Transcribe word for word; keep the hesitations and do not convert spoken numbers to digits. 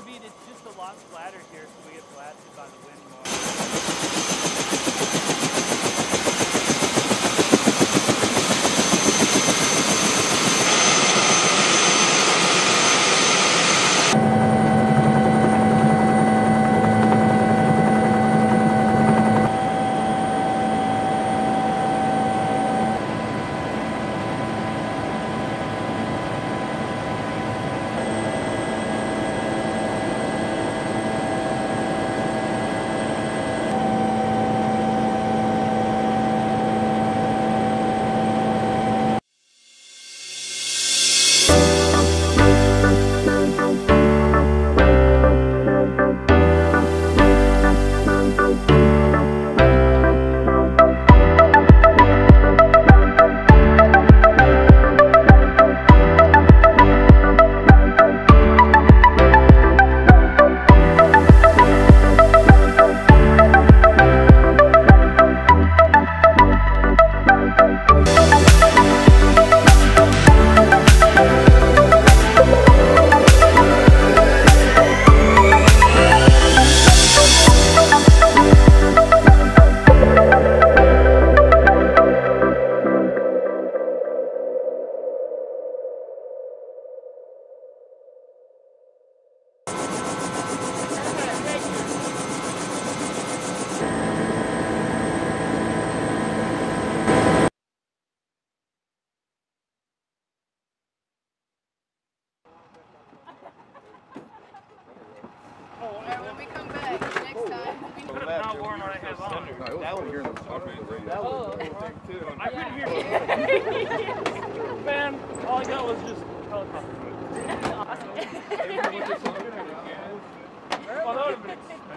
I mean, it's just a lot flatter here, so we get blasted by the wind more. That was here in the fucking That was a thing too. I couldn't hear you. Man, all I got was just helicopter. Awesome. Well, that would have been